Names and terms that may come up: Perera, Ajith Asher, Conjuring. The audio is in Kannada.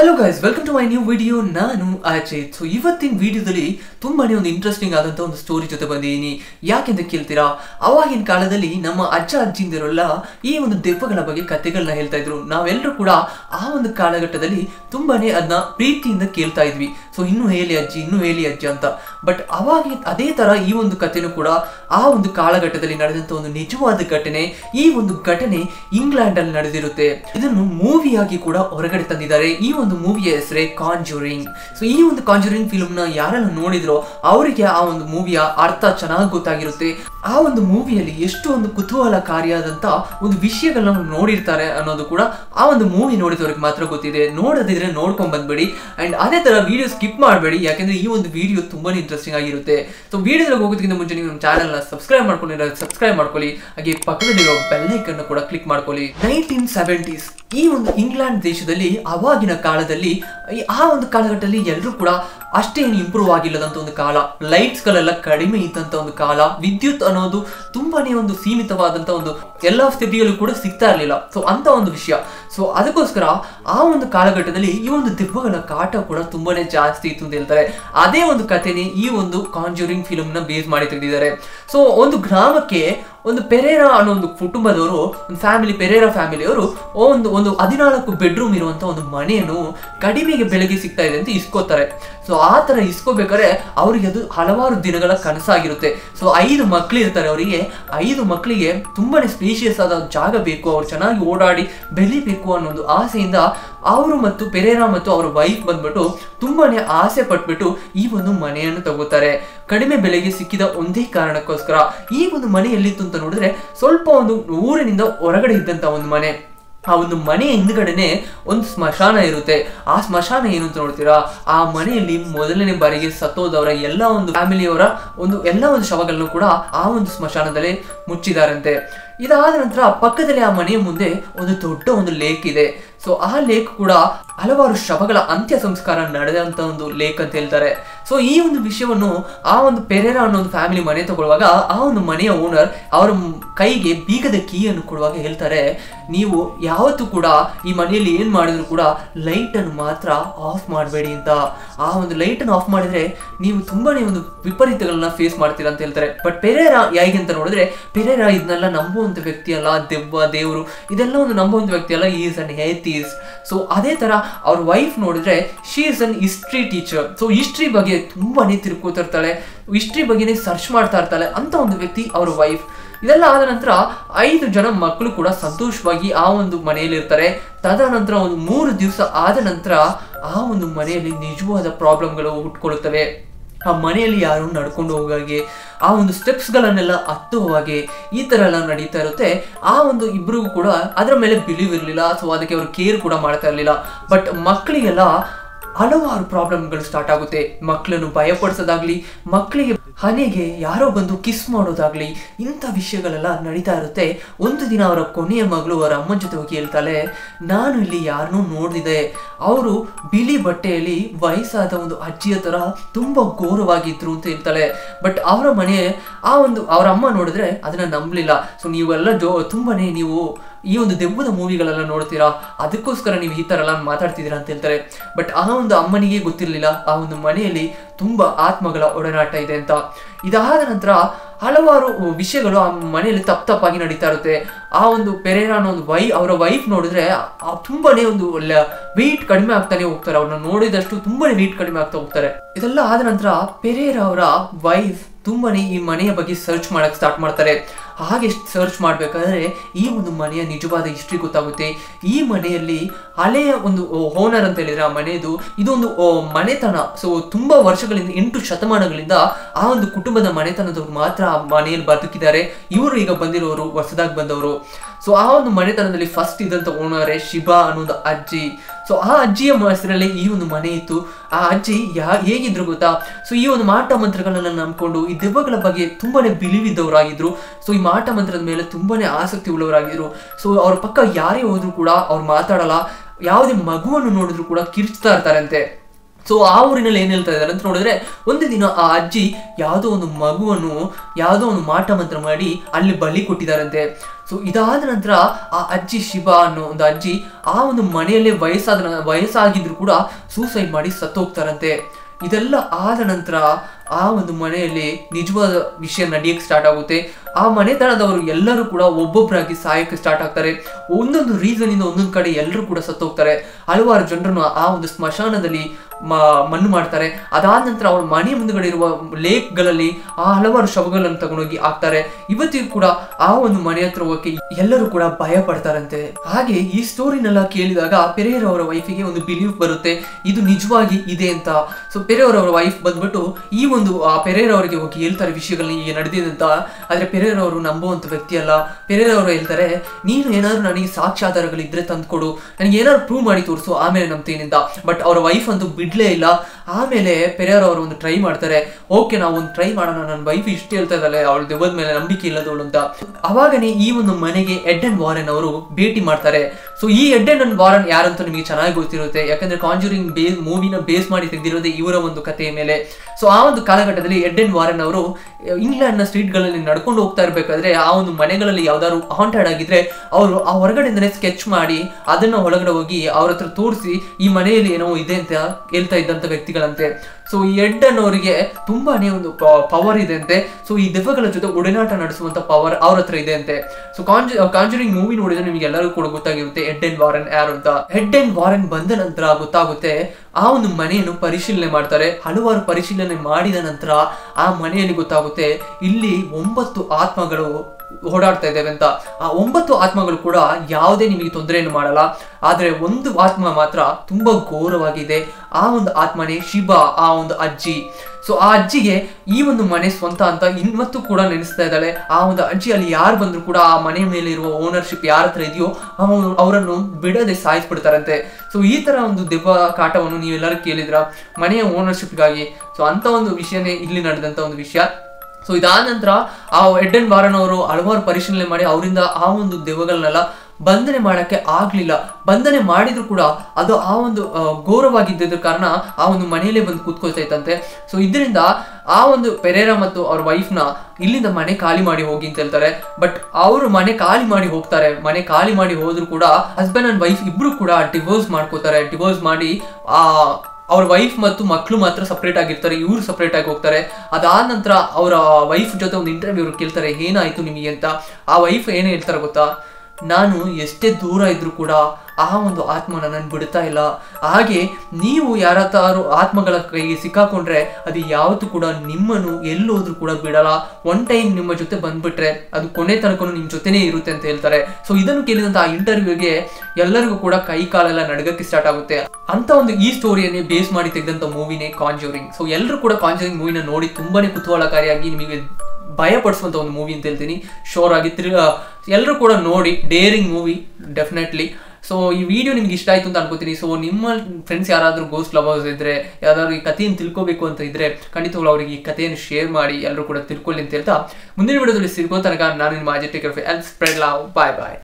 Hello guys, welcome to my new video. Nanu Ajay. So, ivattin video dalli tumbane ondu interesting aganta ondu story jote bandidini. Yake anta keltira? Avagin kaaladalli namma ajja ajjindirolla ee ondu devagala bage kathegalanna helta idru. Navellu kuda aa ondu kaalagatadalli tumbane adna preetiyinda kelta idvi. So innu heli ajji anta. But avage ade tara ee ondu kathenu kuda aa ondu kaalagatadalli nadedanta ondu nijavada ಘಟನೆ. ಈ ಒಂದು ಘಟನೆ ಇಂಗ್ಲೆಂಡ್ ಅಲ್ಲಿ ನಡೆದಿರುತ್ತೆ. ಇದನ್ನು ಮೂವಿ ಆಗಿ ಕೂಡ ಹೊರಗಡೆ ತಂದಿದ್ದಾರೆ. ಈ ಒಂದು ಮೂವಿಯ ಹೆಸರೇ ಕಾಂಜೂರಿಂಗ್. ಸೊ ಈ ಒಂದು ಕಾಂಜೂರಿಂಗ್ ಫಿಲ್ಮ್ ನ ಯಾರೆಲ್ಲ ನೋಡಿದ್ರೋ ಅವರಿಗೆ ಆ ಒಂದು ಮೂವಿಯ ಅರ್ಥ ಚೆನ್ನಾಗಿ ಗೊತ್ತಾಗಿರುತ್ತೆ. ಆ ಒಂದು ಮೂವಿಯಲ್ಲಿ ಎಷ್ಟೊಂದು ಕುತೂಹಲಕಾರಿಯಾದಂತ ಒಂದು ವಿಷಯಗಳನ್ನ ನೋಡಿರ್ತಾರೆ ಅನ್ನೋದು ಕೂಡ ಆ ಒಂದು ಮೂವಿ ನೋಡಿದವರಿಗೆ ಮಾತ್ರ ಗೊತ್ತಿದೆ. ನೋಡದಿದ್ರೆ ನೋಡ್ಕೊಂಡ್ ಬಂದ್ಬಿಡಿ. ಅಂಡ್ ಅದೇ ತರ ವಿಡಿಯೋ ಸ್ಕಿಪ್ ಮಾಡಬೇಡಿ, ಯಾಕೆಂದ್ರೆ ಈ ಒಂದು ವಿಡಿಯೋ ತುಂಬಾ ಇಂಟ್ರೆಸ್ಟಿಂಗ್ ಆಗಿರುತ್ತೆ. ಸೊ ವಿಡಿಯೋದಲ್ಲಿ ಹೋಗೋದಕ್ಕಿಂತ ಮುಂಚೆ ನೀವು ನಮ್ಮ ಚಾನೆಲ್ ನ ಸಬ್ಸ್ಕ್ರೈಬ್ ಮಾಡ್ಕೊಳ್ಳಿ, ಹಾಗೆ ಪಕ್ಕದಲ್ಲಿರೋ ಬೆಲ್ ಐಕನ್ ಕೂಡ ಕ್ಲಿಕ್ ಮಾಡ್ಕೊಳ್ಳಿ. 1970s ಈ ಒಂದು ಇಂಗ್ಲೆಂಡ್ ದೇಶದಲ್ಲಿ ಅವಾಗಿನ ಕಾಲದಲ್ಲಿ ಆ ಒಂದು ಕಾಲಘಟ್ಟದಲ್ಲಿ ಎಲ್ಲರೂ ಕೂಡ ಅಷ್ಟೇನು ಇಂಪ್ರೂವ್ ಆಗಿಲ್ಲದಂತ ಒಂದು ಕಾಲ, ಲೈಟ್ಸ್ ಗಳೆಲ್ಲ ಕಡಿಮೆ ಇದ್ದಂತ ಒಂದು ಕಾಲ, ವಿದ್ಯುತ್ ಅನ್ನೋದು ತುಂಬಾನೇ ಒಂದು ಸೀಮಿತವಾದಂತ ಒಂದು ಎಲ್ಲ ಸ್ಥಿತಿಯಲ್ಲೂ ಕೂಡ ಸಿಗ್ತಾ ಇರಲಿಲ್ಲ. ಸೊ ಅಂತ ಒಂದು ವಿಷಯ. ಸೊ ಅದಕ್ಕೋಸ್ಕರ ಆ ಒಂದು ಕಾಲಘಟ್ಟದಲ್ಲಿ ಈ ಒಂದು ದೆವ್ವಗಳ ಕಾಟ ಕೂಡ ತುಂಬಾನೇ ಜಾಸ್ತಿ ಇತ್ತು ಅಂತ ಹೇಳ್ತಾರೆ. ಅದೇ ಒಂದು ಕಥೆನೇ ಈ ಒಂದು ಕಾಂಜೂರಿಂಗ್ ಫಿಲ್ಮ್ ನ ಬೇಸ್ ಮಾಡಿ ತೆಗೆದಿದ್ದಾರೆ. ಸೊ ಒಂದು ಗ್ರಾಮಕ್ಕೆ ಒಂದು ಪೆರೇರಾ ಅನ್ನೋ ಒಂದು ಕುಟುಂಬದವರು, ಒಂದು ಫ್ಯಾಮಿಲಿ, ಪೆರೇರಾ ಫ್ಯಾಮಿಲಿಯವರು ಒಂದು 14 ಬೆಡ್ರೂಮ್ ಇರುವಂತ ಒಂದು ಮನೆಯನ್ನು ಕಡಿಮೆಗೆ ಬೆಲೆಗೆ ಸಿಗ್ತಾ ಇದೆ ಅಂತ ಇಸ್ಕೋತಾರೆ. ಸೊ ಆ ತರ ಇಸ್ಕೋಬೇಕಾದ್ರೆ ಅವ್ರಿಗೆ ಅದು ಹಲವಾರು ದಿನಗಳ ಕನಸಾಗಿರುತ್ತೆ. ಸೊ 5 ಮಕ್ಳು ಇರ್ತಾರೆ. ಅವರಿಗೆ 5 ಮಕ್ಕಳಿಗೆ ತುಂಬಾನೇ ಸ್ಪೇಷಿಯಸ್ ಆದ ಜಾಗ ಬೇಕು, ಅವ್ರು ಚೆನ್ನಾಗಿ ಓಡಾಡಿ ಬೆಳಿಬೇಕು ಅನ್ನೋ ಒಂದು ಆಸೆಯಿಂದ ಅವರು ಮತ್ತು ಪೆರೇರಾ ಮತ್ತು ಅವ್ರ ವೈಫ್ ಬಂದ್ಬಿಟ್ಟು ತುಂಬಾನೇ ಆಸೆ ಪಟ್ಬಿಟ್ಟು ಈ ಒಂದು ಮನೆಯನ್ನು ತಗೋತಾರೆ. ಕಡಿಮೆ ಬೆಲೆಗೆ ಸಿಕ್ಕಿದ ಒಂದೇ ಕಾರಣಕ್ಕೋಸ್ಕರ. ಈ ಒಂದು ಮನೆ ಎಲ್ಲಿತ್ತು ಅಂತ ನೋಡಿದ್ರೆ ಸ್ವಲ್ಪ ಒಂದು ಊರಿನಿಂದ ಹೊರಗಡೆ ಇದ್ದಂತ ಒಂದು ಮನೆ. ಆ ಒಂದು ಮನೆಯ ಹಿಂದ್ಗಡೆನೆ ಒಂದು ಸ್ಮಶಾನ ಇರುತ್ತೆ. ಆ ಸ್ಮಶಾನ ಏನು ಅಂತ ನೋಡ್ತೀರಾ, ಆ ಮನೆಯಲ್ಲಿ ಮೊದಲನೇ ಬಾರಿಗೆ ಸತ್ತೋದವರ ಎಲ್ಲ ಒಂದು ಫ್ಯಾಮಿಲಿಯವರ ಎಲ್ಲ ಒಂದು ಶವಗಳನ್ನು ಕೂಡ ಆ ಒಂದು ಸ್ಮಶಾನದಲ್ಲಿ ಮುಚ್ಚಿದಾರಂತೆ. ಇದಾದ ನಂತರ ಪಕ್ಕದಲ್ಲಿ ಆ ಮನೆಯ ಮುಂದೆ ಒಂದು ದೊಡ್ಡ ಒಂದು ಲೇಕ್ ಇದೆ. ಸೊ ಆ ಲೇಕ್ ಕೂಡ ಹಲವಾರು ಶವಗಳ ಅಂತ್ಯ ಸಂಸ್ಕಾರ ನಡೆದಂತ ಒಂದು ಲೇಕ್ ಅಂತ ಹೇಳ್ತಾರೆ. ಸೊ ಈ ಒಂದು ವಿಷಯವನ್ನು ಆ ಒಂದು ಪೆರೇರಾ ಅನ್ನೋ ಒಂದು ಫ್ಯಾಮಿಲಿ ಮನೆ ತಗೊಳ್ಳುವಾಗ ಆ ಒಂದು ಮನೆಯ ಓನರ್ ಅವರ ಕೈಗೆ ಬೀಗದ ಕೀಯನ್ನು ಕೊಡುವಾಗ ಹೇಳ್ತಾರೆ, ನೀವು ಯಾವತ್ತೂ ಕೂಡ ಈ ಮನೆಯಲ್ಲಿ ಏನ್ ಮಾಡಿದ್ರು ಕೂಡ ಲೈಟ್ ಅನ್ನು ಮಾತ್ರ ಆಫ್ ಮಾಡಬೇಡಿ ಅಂತ. ಆ ಒಂದು ಲೈಟ್ ಅನ್ನು ಆಫ್ ಮಾಡಿದ್ರೆ ನೀವು ತುಂಬಾನೇ ಒಂದು ವಿಪರೀತಗಳನ್ನ ಫೇಸ್ ಮಾಡ್ತೀರಾ ಅಂತ ಹೇಳ್ತಾರೆ. ಬಟ್ ಪೆರೇರಾ ಹೇಗೆ ಅಂತ ನೋಡಿದ್ರೆ, ಪೆರೇರಾ ಇದನ್ನೆಲ್ಲ ನಂಬುವಂತ ವ್ಯಕ್ತಿ ಅಲ್ಲ, ದೆವ್ವ ದೇವರು ಇದೆಲ್ಲ ಒಂದು ನಂಬುವಂತ ವ್ಯಕ್ತಿ ಅಲ್ಲ, ಈಸ್ ಅಂಡ್ ಹೇತೀಸ್. ಸೊ ಅದೇ ತರ ಅವ್ರ ವೈಫ್ ನೋಡಿದ್ರೆ she is an history teacher. So history ಬಗ್ಗೆ ತುಂಬಾನೇ ತಿರ್ಕೋತಿರ್ತಾಳೆ, ಹಿಸ್ಟ್ರಿ ಬಗ್ಗೆನೇ ಸರ್ಚ್ ಮಾಡ್ತಾ ಇರ್ತಾಳೆ ಅಂತ ಒಂದು ವ್ಯಕ್ತಿ ಅವ್ರ ವೈಫ್. ಇದೆಲ್ಲ ಆದ ನಂತರ 5 ಜನ ಮಕ್ಕಳು ಕೂಡ ಸಂತೋಷವಾಗಿ ಆ ಒಂದು ಮನೆಯಲ್ಲಿ ಇರ್ತಾರೆ. ತದನಂತರ ಒಂದು 3 ದಿವಸ ಆದ ನಂತರ ಆ ಒಂದು ಮನೆಯಲ್ಲಿ ನಿಜವಾದ ಪ್ರಾಬ್ಲಮ್ಗಳು ಹುಟ್ಕೊಳ್ಳುತ್ತವೆ. ಆ ಮನೆಯಲ್ಲಿ ಯಾರು ನಡ್ಕೊಂಡು ಹೋಗಾಗೆ, ಆ ಒಂದು ಸ್ಟೆಪ್ಸ್ಗಳನ್ನೆಲ್ಲ ಹತ್ತುವಾಗೆ, ಈ ಥರ ಎಲ್ಲ ನಡೀತಾ ಇರುತ್ತೆ. ಆ ಒಂದು ಇಬ್ಬರಿಗೂ ಕೂಡ ಅದರ ಮೇಲೆ ಬಿಲೀವ್ ಇರಲಿಲ್ಲ. ಸೊ ಅದಕ್ಕೆ ಅವರು ಕೇರ್ ಕೂಡ ಮಾಡ್ತಾ ಇರಲಿಲ್ಲ. ಬಟ್ ಮಕ್ಕಳಿಗೆಲ್ಲ ಹಲವಾರು ಪ್ರಾಬ್ಲಮ್ಗಳು ಸ್ಟಾರ್ಟ್ ಆಗುತ್ತೆ. ಮಕ್ಕಳನ್ನು ಭಯಪಡಿಸೋದಾಗ್ಲಿ, ಮಕ್ಕಳಿಗೆ ಹಣೆಗೆ ಯಾರೋ ಬಂದು ಕಿಸ್ ಮಾಡೋದಾಗ್ಲಿ, ಇಂಥ ವಿಷಯಗಳೆಲ್ಲ ನಡೀತಾ ಇರುತ್ತೆ. ಒಂದು ದಿನ ಅವರ ಕೊನೆಯ ಮಗಳು ಅವರ ಅಮ್ಮನ ಜೊತೆ ಹೋಗಿ ಹೇಳ್ತಾಳೆ, ನಾನು ಇಲ್ಲಿ ಯಾರನ್ನೂ ನೋಡಿದೆ, ಅವರು ಬಿಳಿ ಬಟ್ಟೆಯಲ್ಲಿ ವಯಸ್ಸಾದ ಒಂದು ಅಜ್ಜಿಯ ಥರ ತುಂಬ ಘೋರವಾಗಿದ್ರು ಅಂತ ಹೇಳ್ತಾಳೆ. ಬಟ್ ಅವರ ಮನೆ ಅವರ ಅಮ್ಮ ನೋಡಿದ್ರೆ ಅದನ್ನು ನಂಬಲಿಲ್ಲ. ಸೊ ನೀವೆಲ್ಲ ನೀವು ಈ ಒಂದು ದೆವ್ವದ ಮೂವಿಗಳೆಲ್ಲ ನೋಡ್ತೀರಾ, ಅದಕ್ಕೋಸ್ಕರ ನೀವು ಈ ಥರ ಎಲ್ಲ ಮಾತಾಡ್ತಿದ್ದೀರಾ ಅಂತ ಹೇಳ್ತಾರೆ. ಬಟ್ ಆ ಒಂದು ಅಮ್ಮನಿಗೆ ಗೊತ್ತಿರಲಿಲ್ಲ ಆ ಒಂದು ಮನೆಯಲ್ಲಿ ತುಂಬ ಆತ್ಮಗಳ ಒಡನಾಟ ಇದೆ ಅಂತ. ಇದಾದ ನಂತರ ಹಲವಾರು ವಿಷಯಗಳು ಆ ಮನೆಯಲ್ಲಿ ತಪ್ಪಾಗಿ ನಡೀತಾ ಇರುತ್ತೆ. ಆ ಒಂದು ಪೆರೇರಾ ಅನ್ನೋ ಒಂದು ಅವರ ವೈಫ್ ನೋಡಿದ್ರೆ ತುಂಬಾನೇ ಒಂದು ವೆಯ್ಟ್ ಕಡಿಮೆ ಆಗ್ತಾನೆ ಹೋಗ್ತಾರೆ. ಅವ್ರನ್ನ ನೋಡಿದಷ್ಟು ತುಂಬಾನೇ ವೆಯ್ಟ್ ಕಡಿಮೆ ಆಗ್ತಾ ಹೋಗ್ತಾರೆ. ಇದೆಲ್ಲ ಆದ ನಂತರ ಪೆರೇರಾ ಅವರ ವೈಫ್ ತುಂಬಾನೇ ಈ ಮನೆಯ ಬಗ್ಗೆ ಸರ್ಚ್ ಮಾಡಕ್ ಸ್ಟಾರ್ಟ್ ಮಾಡ್ತಾರೆ. ಹಾಗೆ ಸರ್ಚ್ ಮಾಡ್ಬೇಕಾದ್ರೆ ಈ ಒಂದು ಮನೆಯ ನಿಜವಾದ ಹಿಸ್ಟ್ರಿ ಗೊತ್ತಾಗುತ್ತೆ. ಈ ಮನೆಯಲ್ಲಿ ಹಳೆಯ ಒಂದು ಓನರ್ ಅಂತ ಹೇಳಿದ್ರೆ ಆ ಮನೆಯದು ಇದೊಂದು ಮನೆತನ. ಸೊ ತುಂಬಾ ವರ್ಷಗಳಿಂದ 8 ಶತಮಾನಗಳಿಂದ ಆ ಒಂದು ಕುಟುಂಬದ ಮನೆತನದವ್ರು ಮಾತ್ರ ಆ ಮನೆಯಲ್ಲಿ ಬದುಕಿದ್ದಾರೆ. ಇವರು ಈಗ ಬಂದಿರೋರು ಹೊಸದಾಗಿ ಬಂದವರು. ಸೊ ಆ ಒಂದು ಮನೆತನದಲ್ಲಿ ಫಸ್ಟ್ ಇದ್ದಂತ ಓನರೇ ಶಿಬಾ ಅನ್ನೋದು ಅಜ್ಜಿ. ಸೊ ಆ ಅಜ್ಜಿಯ ಹೆಸರಲ್ಲೇ ಈ ಒಂದು ಮನೆ ಇತ್ತು. ಆ ಅಜ್ಜಿ ಹೇಗಿದ್ರು ಗೊತ್ತಾ, ಸೊ ಈ ಒಂದು ಮಾಟ ಮಂತ್ರಗಳನ್ನ ನಂಬ್ಕೊಂಡು ಈ ದೆವ್ವಗಳ ಬಗ್ಗೆ ತುಂಬಾನೇ ಬಿಲೀವ್ ಇದ್ದವರಾಗಿದ್ರು. ಸೊ ಈ ಮಾಟ ಮಂತ್ರದ ಮೇಲೆ ತುಂಬಾನೇ ಆಸಕ್ತಿ ಉಳ್ಳವರಾಗಿದ್ರು. ಸೊ ಅವ್ರ ಪಕ್ಕ ಯಾರೇ ಹೋದ್ರು ಕೂಡ ಅವ್ರು ಮಾತಾಡಲ್ಲ, ಯಾವುದೇ ಮಗುವನ್ನು ನೋಡಿದ್ರು ಕೂಡ ಕಿರ್ಚ್ತಾ ಇರ್ತಾರಂತೆ. So our in a lenil Tadre, one dino Aji, Yado on Maguanu, Yado on Mata Matramadi, Ali Bali Kutidarante. So Idadantra, Aji Shiba no Daji, Aun the Manele Vaisagidru Kuda, suicide Madi Satok Tarante. Idella Adanantra, Aun the Manele, Nijwa Vishan Nadik Startagute, A Manetana Yeller Kuda, Wobobraki Saik Startare, Undan reason in the Unkari Yeller Kuda Satokare, Alvar Jandana, Aun the Smashanadali. ಮಣ್ಣು ಮಾಡ್ತಾರೆ ಅದಾದ ನಂತರ ಅವರ ಮನೆ ಮುಂದೆಗಡೆ ಇರುವ ಲೇಕ್ ಗಳಲ್ಲಿ ಆ ಹಲವಾರು ಶವಗಳನ್ನು ತಗೊಂಡು ಹೋಗಿ ಹಾಕ್ತಾರೆ ಇವತ್ತಿಗೂ ಕೂಡ ಆ ಒಂದು ಮನೆ ಹತ್ರ ಹೋಗಕ್ಕೆ ಎಲ್ಲರೂ ಕೂಡ ಭಯ ಪಡ್ತಾರಂತೆ ಹಾಗೆ ಈ ಸ್ಟೋರಿನೆಲ್ಲ ಕೇಳಿದಾಗ ಪೆರೇರ ಅವರ ವೈಫಿಗೆ ಒಂದು ಬಿಲೀವ್ ಬರುತ್ತೆ ಇದು ನಿಜವಾಗಿ ಇದೆ ಅಂತ ಸೋ ಪೆರೇರ ಅವರ ವೈಫ್ ಬಂದ್ಬಿಟ್ಟು ಈ ಒಂದು ಆ ಪೆರೇರ ಅವರಿಗೆ ಹೋಗಿ ಹೇಳ್ತಾರೆ ವಿಷಯಗಳನ್ನು ಹೀಗೆ ನಡೆದಿದೆ ಅಂತ ಆದರೆ ಪೆರೇರ ಅವರು ನಂಬುವಂತ ವ್ಯಕ್ತಿ ಅಲ್ಲ ಪೆರೇರ ಅವರು ಹೇಳ್ತಾರೆ ನೀನು ಏನಾದರೂ ನನಗೆ ಸಾಕ್ಷ್ಯಾಧಾರಗಳು ಇದ್ರೆ ತಂದುಕೊಡು ನನಗೆ ಏನಾದರೂ ಪ್ರೂವ್ ಮಾಡಿ ತೋರಿಸು ಆಮೇಲೆ ನಂಬ್ತೀನಿ ಅಂತ ಬಟ್ ಅವರ ವೈಫ್ ಅಂತೂ Leila, Amele, Pereira on the try martyre, okay now on try marana and wife is still or the word melanamdikila dolunta. Avagani even the Manege Ed and Warren or Beatty Martare. So ye Ed and Warren Yaranthony Chana goes through the conjuring base movie in a base money the Euro on the Kate Mele. So I want the Kalakatali Ed and Warren or England street girl in Narkund Becadre, Aun the Manegali other haunted Agitre, our organ in the sketch madi, Adana Holagavogi, our Tursi, E Manele no Identa. So, Ed and Orige, Tumba power idente, so he difficult to the Udenata Natsumanta power, our tridente. So, conjuring movie no reason in Yellow Kurgutta, Ed and Warren Aranta, Ed and Warren Bandan Antra Gutagute, Aun the Mane no Parishil Martare, Haluar Parishil and Madi Antra, A Mane Gutagute, Illi, Wombatu Atmagalo. ಓಡಾಡ್ತಾ ಇದ್ದೇವೆ ಅಂತ ಆ 9 ಆತ್ಮಗಳು ಕೂಡ ಯಾವುದೇ ನಿಮಗೆ ತೊಂದರೆಯನ್ನು ಮಾಡಲ್ಲ ಆದರೆ ಒಂದು ಆತ್ಮ ಮಾತ್ರ ತುಂಬಾ ಘೋರವಾಗಿದೆ ಆ ಒಂದು ಆತ್ಮನೇ ಶಿಬಾ ಆ ಒಂದು ಅಜ್ಜಿ So, Ajige, even the Mane Swantanta, Invatu Kuda Nenstadale, Aun the Ajiali Yarbandru Kuda, Mane Melero, ownership Yarthredio, our no bidder the size pertarante. So, either on the Deva Kata on Yelar Kelidra, Mane ownership Gagi, so Anta on the Vishane, Illinadanta on the Visha. So Idanantra, our Ed and Warren or Alvar Parishan Lemari, Aurinda, Aun the Devaganala. ಬಂಧನೆ ಮಾಡಕ್ಕೆ ಆಗಲಿಲ್ಲ ಬಂಧನೆ ಮಾಡಿದ್ರು ಕೂಡ ಅದು ಆ ಒಂದು ಘೋರವಾಗಿದ್ದ ಕಾರಣ ಆ ಒಂದು ಮನೆಯಲ್ಲೇ ಬಂದು ಕೂತ್ಕೊಳ್ತಾ ಇತ್ತಂತೆ ಸೋ ಇದರಿಂದ ಆ ಒಂದು ಪೆರೇರಾ ಮತ್ತು ಅವರ ವೈಫ್ ನ ಇಲ್ಲಿಂದ ಮನೆ ಖಾಲಿ ಮಾಡಿ ಹೋಗಿ ಅಂತ ಹೇಳ್ತಾರೆ ಬಟ್ ಅವರು ಮನೆ ಖಾಲಿ ಮಾಡಿ ಹೋಗ್ತಾರೆ ಮನೆ ಖಾಲಿ ಮಾಡಿ ಹೋದ್ರು ಕೂಡ ಹಸ್ಬೆಂಡ್ ಅಂಡ್ ವೈಫ್ ಇಬ್ರು ಕೂಡ ಡಿವೋರ್ಸ್ ಮಾಡ್ಕೊತಾರೆ ಡಿವೋರ್ಸ್ ಮಾಡಿ ಆ Our wife ಮತ್ತು ಮಕ್ಕಳು ಮಾತ್ರ ಸೆಪರೇಟ್ ಆಗಿರ್ತಾರೆ ಇವರು ಸೆಪರೇಟ್ ಆಗಿ ಹೋಗ್ತಾರೆ ಅದಾದ ನಂತರ ಅವರ ವೈಫ್ ಜೊತೆ ಒಂದು ಇಂಟರ್ವ್ಯೂ ಕೇಳ್ತಾರೆ ಏನಾಯ್ತು ನಿಮಗೆ ಅಂತ ಆ ವೈಫ್ ಏನು ಹೇಳ್ತಾರೆ ಗೊತ್ತಾ ನಾನು ಎಷ್ಟೇ ದೂರ ಇದ್ರೂ ಕೂಡ ಆ ಒಂದು ಆತ್ಮನ ನಾನು ಬಿಡುತ್ತಾ ಇಲ್ಲ ಹಾಗೆ ನೀವು ಯಾರಾದರೂ ಆತ್ಮಗಳ ಕೈಗೆ ಸಿಕ್ಕಾಕೊಂಡ್ರೆ ಅದು ಯಾವತ್ತೂ ಕೂಡ ನಿಮ್ಮನ್ನು ಎಲ್ಲೋದ್ರೂ ಕೂಡ ಬಿಡಲ್ಲ ಒನ್ ಟೈಮ್ ನಿಮ್ಮ ಜೊತೆ ಬಂದ್ಬಿಟ್ರೆ ಅದು ಕೊನೆ ತನಕನು ನಿಮ್ಮ ಜೊತೆನೇ ಇರುತ್ತೆ ಅಂತ ಹೇಳ್ತಾರೆ ಸೋ ಇದನ್ನು ಕೇಳಿದಂತ ಆ ಇಂಟರ್ವ್ಯೂಗೆ ಎಲ್ಲರಿಗೂ ಕೂಡ ಕೈ ಕಾಲೆಲ್ಲ ನಡಗಕ್ಕೆ ಸ್ಟಾರ್ಟ್ ಆಗುತ್ತೆ ಅಂತ ಒಂದು ಈ ಸ್ಟೋರಿಯನ್ನೇ ಬೇಸ್ ಮಾಡಿ ತೆಗೆದಂತ ಮೂವಿನೇ ಕಾಂಜೂರಿಂಗ್ ಸೋ ಎಲ್ಲರೂ ಕೂಡ ಕಾಂಜೂರಿಂಗ್ ಮೂವಿನ ನೋಡಿ ತುಂಬಾನೇ ಕುತೂಹಲಕಾರಿಯಾಗಿ ನಿಮಗೆ ಭಯಪಡಿಸುವಂತ ಒಂದು ಮೂವಿ ಅಂತ ಹೇಳ್ತೀನಿ ಶೋರ್ ಆಗಿತ್ತು ಎಲ್ಲರೂ ಕೂಡ ನೋಡಿ ಡೇರಿಂಗ್ ಮೂವಿ ಡೆಫಿನೆಟ್ಲಿ ಸೋ ಈ ವಿಡಿಯೋ ನಿಮಗೆ ಇಷ್ಟ ಆಯ್ತು ಅಂತ ಅನ್ಕೋತೀನಿ ಸೋ ನಿಮ್ಮ ಫ್ರೆಂಡ್ಸ್ ಯಾರಾದರೂ ಗೋಸ್ಟ್ ಲವರ್ಸ್ ಇದ್ರೆ ಯಾರಾದರೂ ಈ ಕಥೆಯನ್ನು ತಿಳ್ಕೋಬೇಕು ಅಂತ ಇದ್ರೆ ಖಂಡಿತವಾಗಿ ಅವರಿಗೆ ಈ ಕಥೆಯನ್ನು ಶೇರ್ ಮಾಡಿ ಎಲ್ಲರೂ ಕೂಡ ತಿಳ್ಕೊಳ್ಳಿ ಅಂತ ಹೇಳ್ತಾ ಮುಂದಿನ ವಿಡಿಯೋದಲ್ಲಿ ಸಿಗೋತನಕ ನಾನು ನಿಮ್ಮ ಅಜಿಟೇಕರ್ all spread love bye by